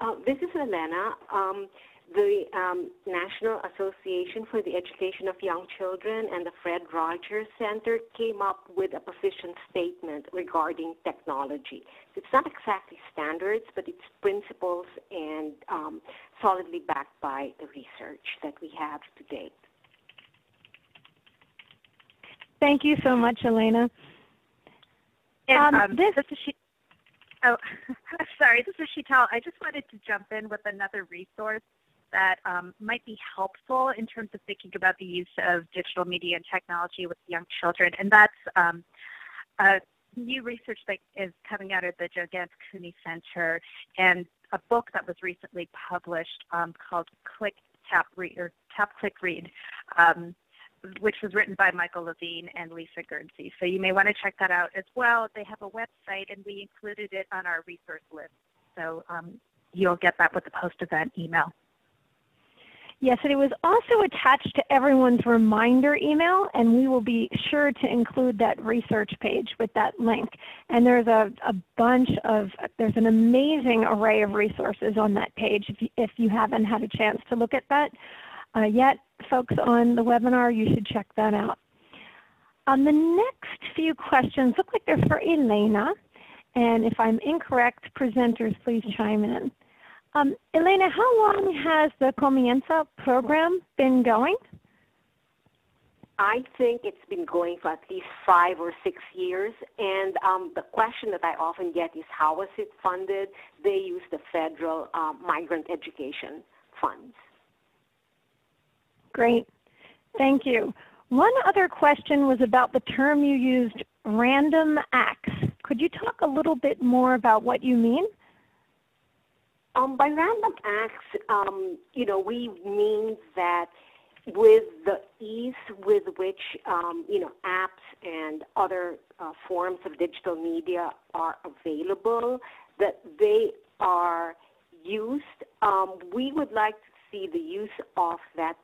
Uh, this is Elena. Um, the um, National Association for the Education of Young Children and the Fred Rogers Center came up with a position statement regarding technology. It's not exactly standards, but it's principles, and um, solidly backed by the research that we have to date. Thank you so much, Elena. And, um, um, this, this is she oh, sorry, this is Shital. I just wanted to jump in with another resource that um, might be helpful in terms of thinking about the use of digital media and technology with young children, and that's um, a new research that is coming out of the Joan Ganz Cooney Center, and a book that was recently published um, called Click, Tap, Read, or Tap, Click, Read, um, which was written by Michael Levine and Lisa Guernsey. So you may want to check that out as well. They have a website, and we included it on our resource list. So um, you'll get that with the post-event email. Yes, and it was also attached to everyone's reminder email, and we will be sure to include that research page with that link. And there's a, a bunch of, there's an amazing array of resources on that page if you, if you haven't had a chance to look at that uh, yet. Folks on the webinar, you should check that out. Um, the next few questions look like they're for Elena, and if I'm incorrect, presenters, please chime in. Um, Elena, how long has the Comienza program been going? I think it's been going for at least five or six years. And um, the question that I often get is, how was it funded? They use the federal uh, migrant education funds. Great. Thank you. One other question was about the term you used, random acts. Could you talk a little bit more about what you mean? Um, by random acts, um, you know, we mean that with the ease with which, um, you know, apps and other uh, forms of digital media are available, that they are used. Um, we would like to see the use of that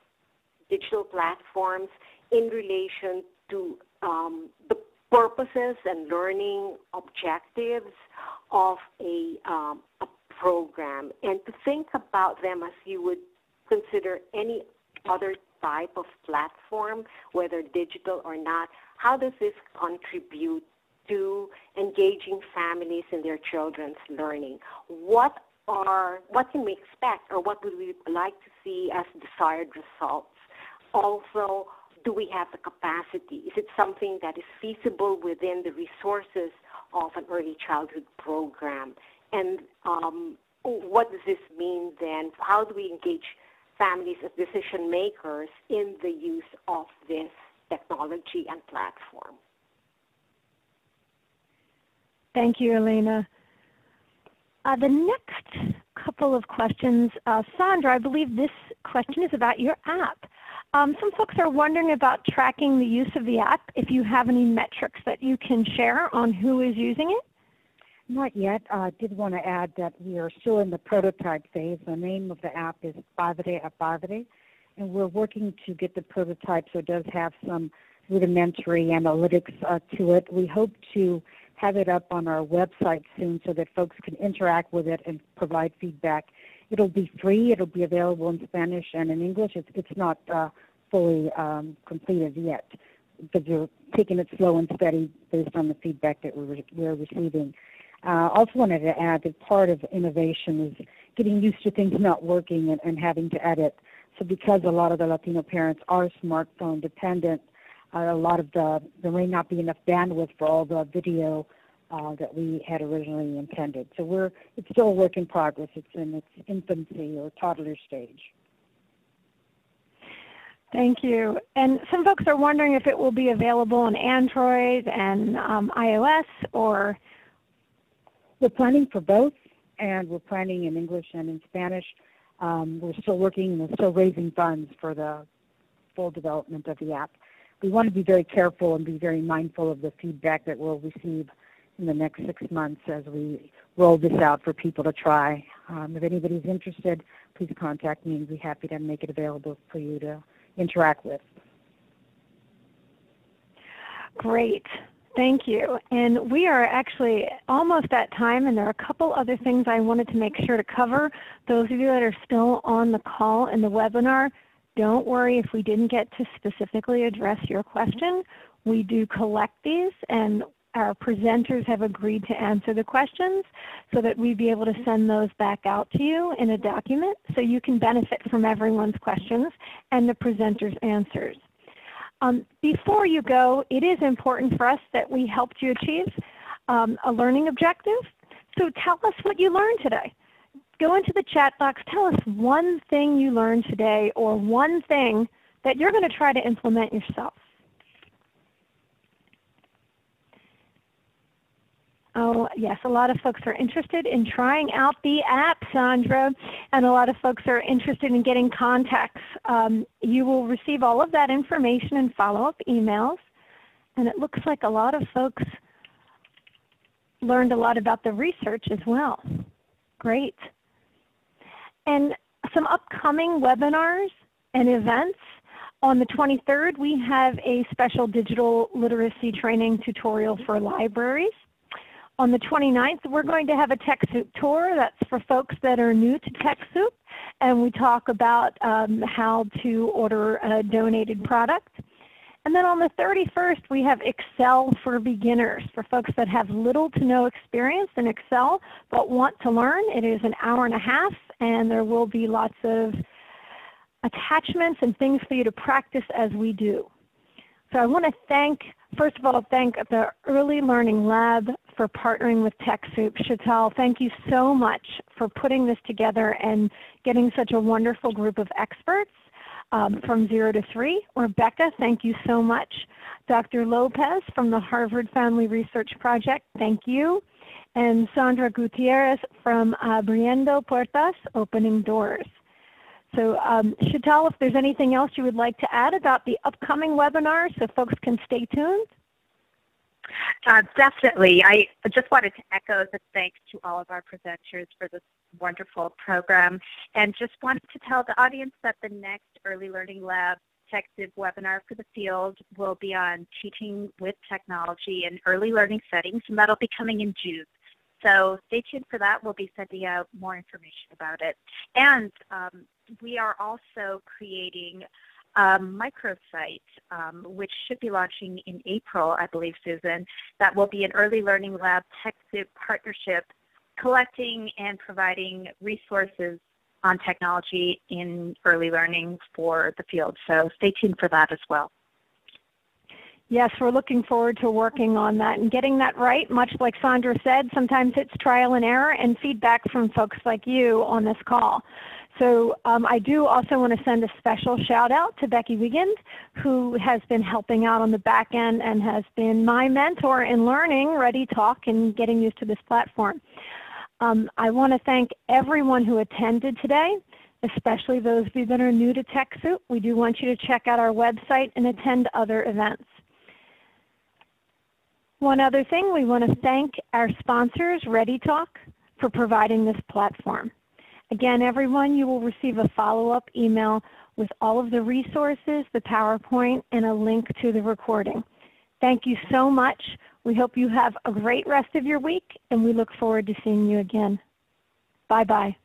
digital platforms in relation to um, the purposes and learning objectives of a, um, a program, and to think about them as you would consider any other type of platform, whether digital or not. How does this contribute to engaging families and their children's learning? What are, what can we expect, or what would we like to see as desired results? Also, do we have the capacity? Is it something that is feasible within the resources of an early childhood program? And um, what does this mean then? How do we engage families as decision makers in the use of this technology and platform? Thank you, Elena. Uh, the next couple of questions, uh, Sandra, I believe this question is about your app. Um, some folks are wondering about tracking the use of the app, if you have any metrics that you can share on who is using it. Not yet. I uh, did want to add that we are still in the prototype phase. The name of the app is Favere a, and we're working to get the prototype so it does have some rudimentary analytics uh, to it. We hope to have it up on our website soon so that folks can interact with it and provide feedback. It'll be free. It'll be available in Spanish and in English. It's, it's not uh, fully um, completed yet, because we're taking it slow and steady based on the feedback that we're, we're receiving. I uh, also wanted to add that part of innovation is getting used to things not working and, and having to edit. So because a lot of the Latino parents are smartphone dependent, uh, a lot of the, there may not be enough bandwidth for all the video uh, that we had originally intended. So we're, it's still a work in progress. It's in its infancy or toddler stage. Thank you. And some folks are wondering if it will be available on Android and um, iOS, or we're planning for both, and we're planning in English and in Spanish. Um, we're still working, and we're still raising funds for the full development of the app. We want to be very careful and be very mindful of the feedback that we'll receive in the next six months as we roll this out for people to try. Um, if anybody's interested, please contact me, and we'd be happy to make it available for you to interact with. Great. Thank you. And we are actually almost at time, and there are a couple other things I wanted to make sure to cover. Those of you that are still on the call and the webinar, don't worry if we didn't get to specifically address your question. We do collect these, and our presenters have agreed to answer the questions so that we'd be able to send those back out to you in a document so you can benefit from everyone's questions and the presenters' answers. Um, before you go, it is important for us that we helped you achieve um, a learning objective. So tell us what you learned today. Go into the chat box. Tell us one thing you learned today, or one thing that you're going to try to implement yourself. Oh, yes, a lot of folks are interested in trying out the app, Sandra, and a lot of folks are interested in getting contacts. Um, you will receive all of that information in follow-up emails, and it looks like a lot of folks learned a lot about the research as well. Great. And some upcoming webinars and events. On the twenty-third, we have a special digital literacy training tutorial for libraries. On the twenty-ninth, we're going to have a TechSoup tour. That's for folks that are new to TechSoup, and we talk about um, how to order a donated product. And then on the thirty-first, we have Excel for Beginners, for folks that have little to no experience in Excel but want to learn. It is an hour and a half, and there will be lots of attachments and things for you to practice as we do. So I want to thank, first of all, thank the Early Learning Lab for partnering with TechSoup. Shital, thank you so much for putting this together and getting such a wonderful group of experts um, from Zero to Three. Rebecca, thank you so much. Doctor Lopez from the Harvard Family Research Project, thank you. And Sandra Gutierrez from Abriendo Puertas, Opening Doors. So um, Shital, if there's anything else you would like to add about the upcoming webinar so folks can stay tuned? Uh, definitely. I just wanted to echo the thanks to all of our presenters for this wonderful program, and just wanted to tell the audience that the next Early Learning Lab TechSoup webinar for the field will be on teaching with technology in early learning settings, and that will be coming in June. So stay tuned for that. We'll be sending out more information about it. And um, we are also creating a microsite, um, which should be launching in April, I believe, Susan, that will be an Early Learning Lab TechSoup partnership, collecting and providing resources on technology in early learning for the field. So stay tuned for that as well. Yes, we're looking forward to working on that and getting that right. Much like Sandra said, sometimes it's trial and error and feedback from folks like you on this call. So um, I do also want to send a special shout out to Becky Wiegand, who has been helping out on the back end and has been my mentor in learning ReadyTalk and getting used to this platform. Um, I want to thank everyone who attended today, especially those of you that are new to TechSoup. We do want you to check out our website and attend other events. One other thing, we want to thank our sponsors, ReadyTalk, for providing this platform. Again, everyone, you will receive a follow-up email with all of the resources, the PowerPoint, and a link to the recording. Thank you so much. We hope you have a great rest of your week, and we look forward to seeing you again. Bye-bye.